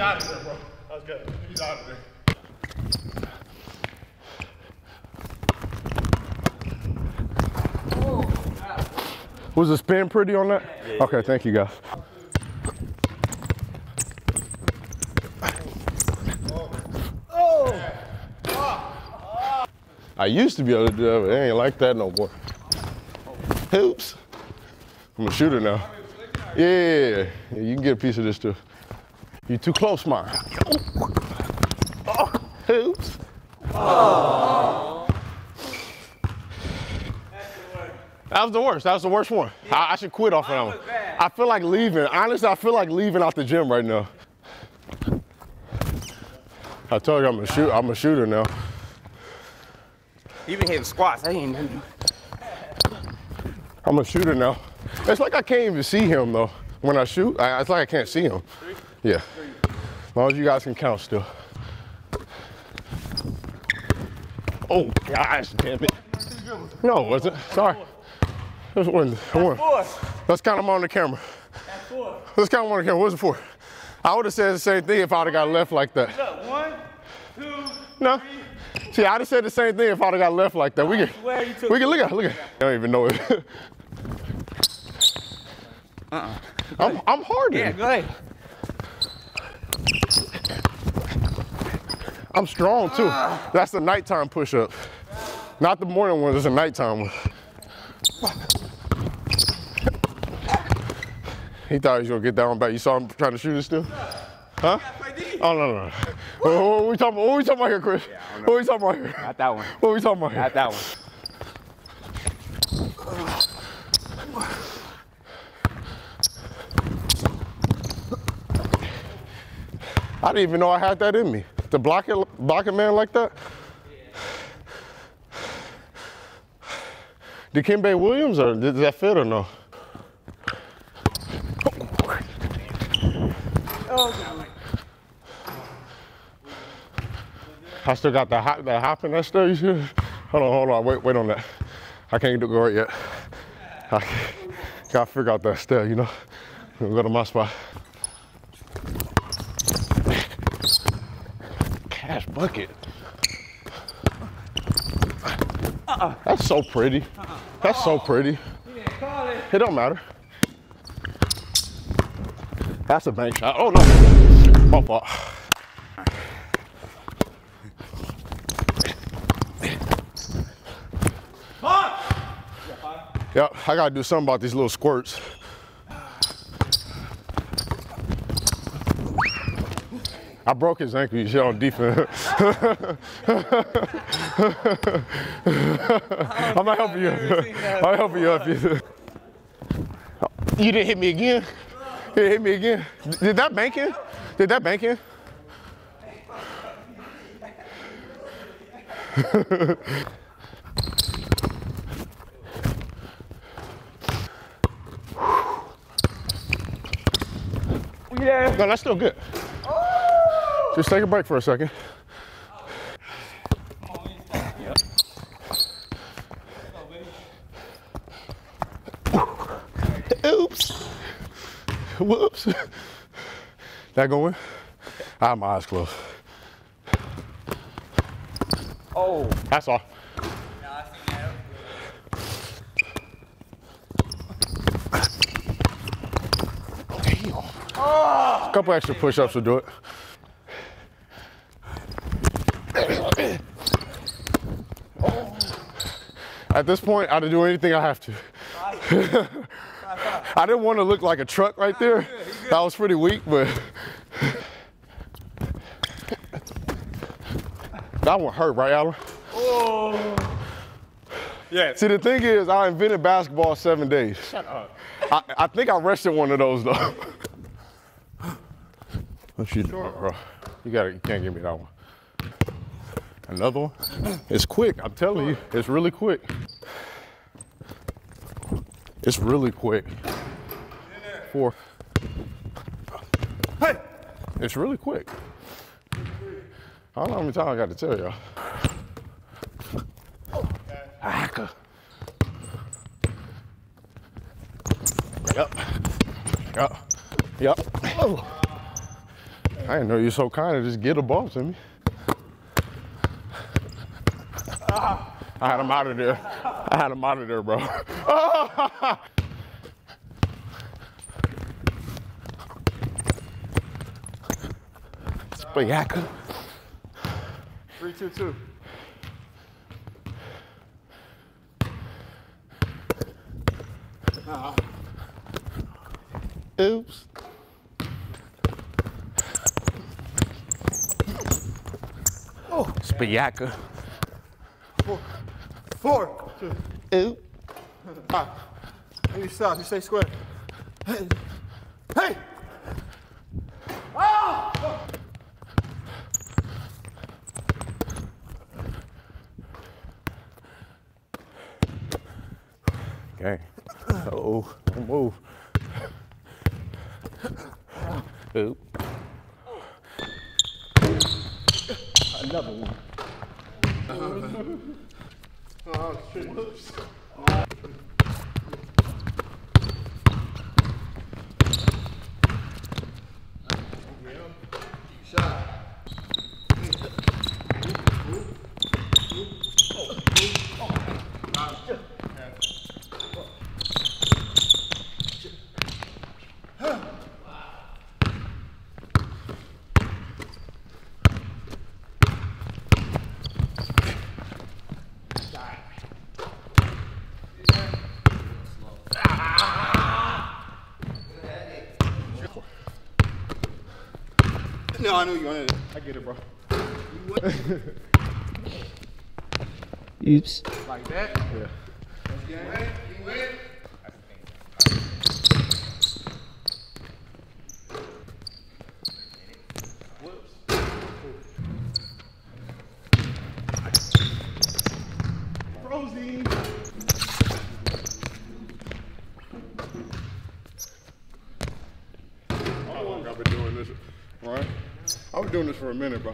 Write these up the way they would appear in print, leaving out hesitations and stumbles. get out of there, bro. That was good. You get out of there. Was the spin pretty on that? Yeah, okay, yeah. Thank you guys. Oh. I used to be able to do that, but it ain't like that no more. Oops. I'm a shooter now. Yeah, you can get a piece of this too. You're too close, Mike. Oh, oops. Oh. That was the worst. That was the worst one. Yeah. I should quit off of that one. Bad. I feel like leaving. Honestly, I feel like leaving out the gym right now. I told you I'm a shoot. I'm a shooter now. You been hitting squats. I ain't nothing. I'm a shooter now. It's like I can't even see him though. When I shoot, it's like I can't see him. Yeah. As long as you guys can count still. Oh gosh, damn it. No, was it? Sorry. That's one. Let's count them on the camera. That's four. Let's count them on the camera. What's it for? I would have said the same thing if I would have got left like that. Look, one, two, no. Three. See, I would have said the same thing if I would have got left like that. We can look at. I don't even know it. I'm harder. Yeah, go ahead. I'm strong too. That's the nighttime push-up. Not the morning one, it's a nighttime one. He thought he was gonna get that one back. You saw him trying to shoot it still? Huh? Oh, no. What are we talking about here, Chris? Yeah, what are we talking about here? Not that one. What are we talking about here? Not that one. I didn't even know I had that in me. To block a man like that? Dikembe Williams, or did that fit or no? Oh. I still got that hop in that still, you see? Hold on, wait on that. I can't do it yet. I gotta figure out that still, you know? We'll go to my spot. Cash bucket. That's so pretty. That's so pretty. It don't matter. That's a bank shot. Oh no. My fault. Yep, I gotta do something about these little squirts. I broke his ankle, you shit on defense. I'm not helping you. I'm helping you up. You didn't hit me again? You didn't hit me again? Did that bank in? Did that bank in? Yeah. No, that's still good. Just take a break for a second. Oops. Whoops. That going? I have my eyes closed. Oh. That's all. Damn. Oh. A couple extra push-ups will do it. Oh. At this point, I didn't do anything I have to. I didn't want to look like a truck right there. That was pretty weak, but that one hurt, right, Alan? Oh. Yeah. See, the thing is, I invented basketball 7 days. Shut up. I think I rested one of those though. What you doing, bro? You can't give me that one. Another one. It's quick, I'm telling you. It's really quick. It's really quick. Four. Hey! It's really quick. I don't know how many times I got to tell y'all. Yep. Yep. Yep. Oh. I didn't know you were so kind to just get a ball to me. I had him out of there. I had him out of there, bro. Spayaka. 3-2-2. Oops. Oh, Spayaka. 4-2. Ooh. You stop. You stay square. Hey. Hey. Oh. Okay. Oh, don't move. Ooh. Another one. Oh, shit. Whoops. Shot. No, I knew you wanted it. I get it, bro. Oops. Like that? Yeah. You win. You win. Doing this for a minute, bro.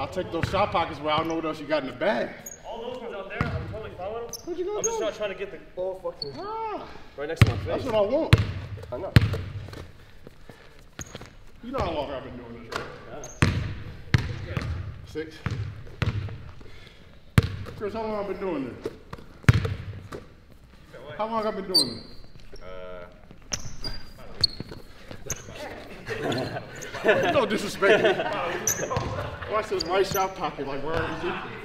I'll take those shot pockets where I don't know what else you got in the bag. All those ones out there, I'm totally following them. What you gonna do? I'm just not trying to get the ball fucking right next to my face. That's what I want. I know. You know how long I've been doing this, right? Yeah. 6. Chris, how long I've been doing this? How long I've been doing this? No disrespect. Watch this right shot pocket, like where is he?